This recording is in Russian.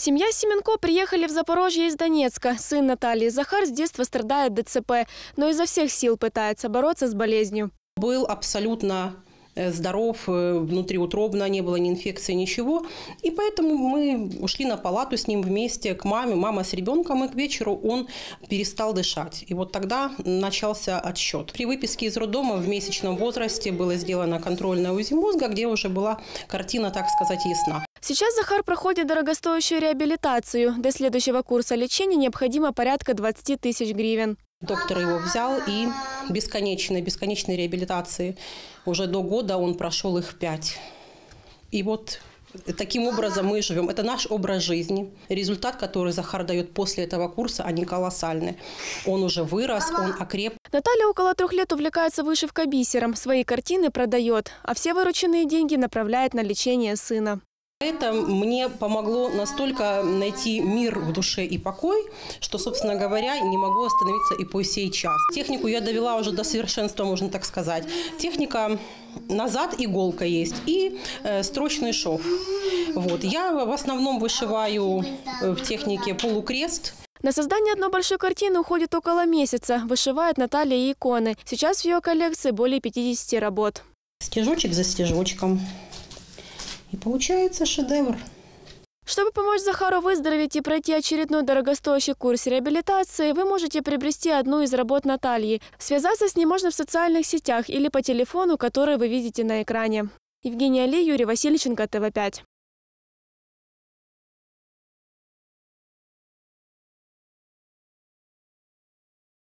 Семья Семенко приехали в Запорожье из Донецка. Сын Натальи Захар с детства страдает ДЦП, но изо всех сил пытается бороться с болезнью. Был абсолютно здоров, внутриутробно, не было ни инфекции, ничего. И поэтому мы ушли на палату с ним вместе к маме, мама с ребенком, и к вечеру он перестал дышать. И вот тогда начался отсчет. При выписке из роддома в месячном возрасте было сделано контрольное УЗИ мозга, где уже была картина, так сказать, ясна. Сейчас Захар проходит дорогостоящую реабилитацию. До следующего курса лечения необходимо порядка 20 000 гривен. Доктор его взял, и бесконечной реабилитации уже до года он прошел их 5. И вот таким образом мы живем. Это наш образ жизни. Результат, который Захар дает после этого курса, они колоссальны. Он уже вырос, он окреп. Наталья около 3 лет увлекается вышивкой бисером. Свои картины продает, а все вырученные деньги направляет на лечение сына. Это мне помогло настолько найти мир в душе и покой, что, собственно говоря, не могу остановиться и по сей час. Технику я довела уже до совершенства, можно так сказать. Техника назад, иголка есть, и строчный шов. Вот. Я в основном вышиваю в технике полукрест. На создание одной большой картины уходит около месяца. Вышивает Наталья и иконы. Сейчас в ее коллекции более 50 работ. Стежочек за стежочком. И получается шедевр. Чтобы помочь Захару выздороветь и пройти очередной дорогостоящий курс реабилитации, вы можете приобрести одну из работ Натальи. Связаться с ней можно в социальных сетях или по телефону, который вы видите на экране. Евгений Ли, Юрий Васильченко, ТВ5.